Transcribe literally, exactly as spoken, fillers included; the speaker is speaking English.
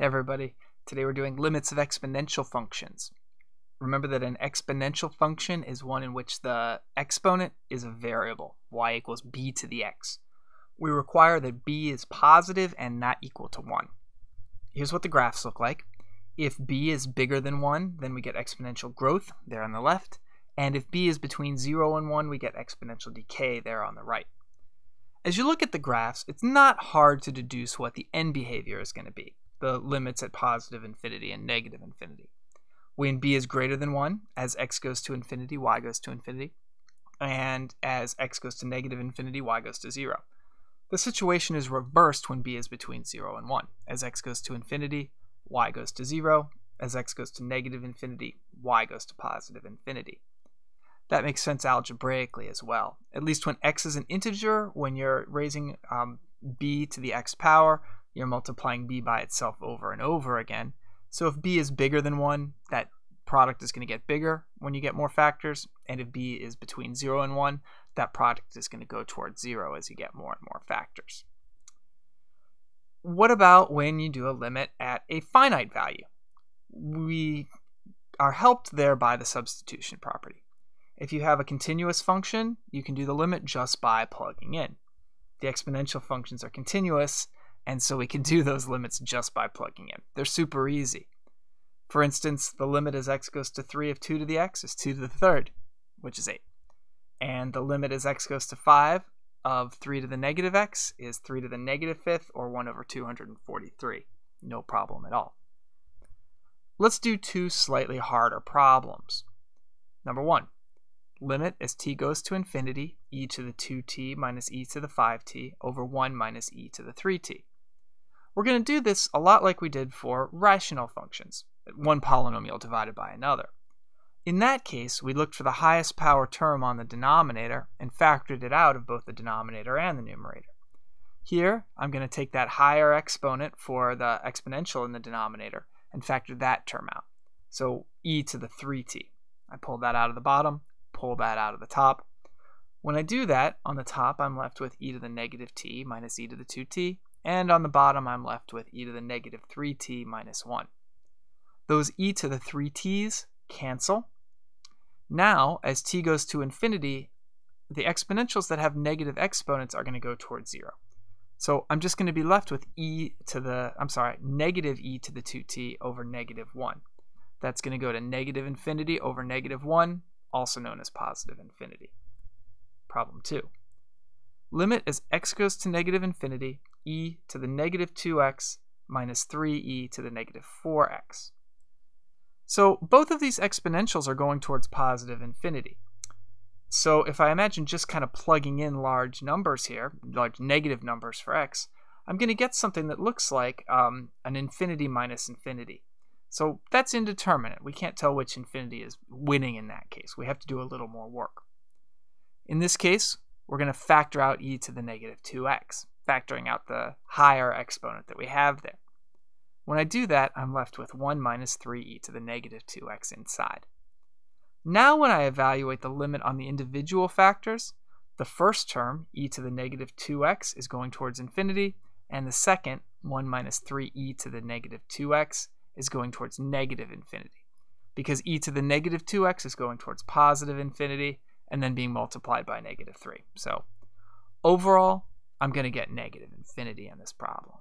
Hey everybody, today we're doing limits of exponential functions. Remember that an exponential function is one in which the exponent is a variable, y equals b to the x. We require that b is positive and not equal to one. Here's what the graphs look like. If b is bigger than one, then we get exponential growth there on the left, and if b is between zero and one, we get exponential decay there on the right. As you look at the graphs, it's not hard to deduce what the end behavior is going to be. The limits at positive infinity and negative infinity. When b is greater than one, as x goes to infinity, y goes to infinity, and as x goes to negative infinity, y goes to zero. The situation is reversed when b is between zero and one. As x goes to infinity, y goes to zero. As x goes to negative infinity, y goes to positive infinity. That makes sense algebraically as well. At least when x is an integer, when you're raising um, b to the x power, you're multiplying b by itself over and over again. So if b is bigger than one, that product is going to get bigger when you get more factors. And if b is between zero and one, that product is going to go towards zero as you get more and more factors. What about when you do a limit at a finite value? We are helped there by the substitution property. If you have a continuous function, you can do the limit just by plugging in. The exponential functions are continuous, and so we can do those limits just by plugging in. They're super easy. For instance, the limit as x goes to three of two to the x is two to the third, which is eight. And the limit as x goes to five of three to the negative x is three to the negative fifth, or one over two hundred forty-three. No problem at all. Let's do two slightly harder problems. Number one, limit as t goes to infinity, e to the two t minus e to the five t over one minus e to the three t. We're going to do this a lot like we did for rational functions, one polynomial divided by another. In that case, we looked for the highest power term on the denominator and factored it out of both the denominator and the numerator. Here, I'm going to take that higher exponent for the exponential in the denominator and factor that term out. So e to the three t. I pulled that out of the bottom, pull that out of the top. When I do that, on the top I'm left with e to the negative t minus e to the two t, and on the bottom I'm left with e to the negative three t minus one. Those e to the three t's cancel. Now, as t goes to infinity, the exponentials that have negative exponents are going to go towards zero. So I'm just going to be left with e to the, I'm sorry, negative e to the two t over negative one. That's going to go to negative infinity over negative one, also known as positive infinity. Problem two. Limit as x goes to negative infinity, e to the negative two x minus three e to the negative four x. So both of these exponentials are going towards positive infinity. So if I imagine just kind of plugging in large numbers here, large negative numbers for x, I'm going to get something that looks like um, an infinity minus infinity. So that's indeterminate. We can't tell which infinity is winning in that case. We have to do a little more work. In this case, we're going to factor out e to the negative two x, factoring out the higher exponent that we have there. When I do that, I'm left with one minus three e to the negative two x inside. Now when I evaluate the limit on the individual factors, the first term, e to the negative two x, is going towards infinity, and the second, one minus three e to the negative two x, is going towards negative infinity, because e to the negative two x is going towards positive infinity and then being multiplied by negative three. So overall, I'm going to get negative infinity in this problem.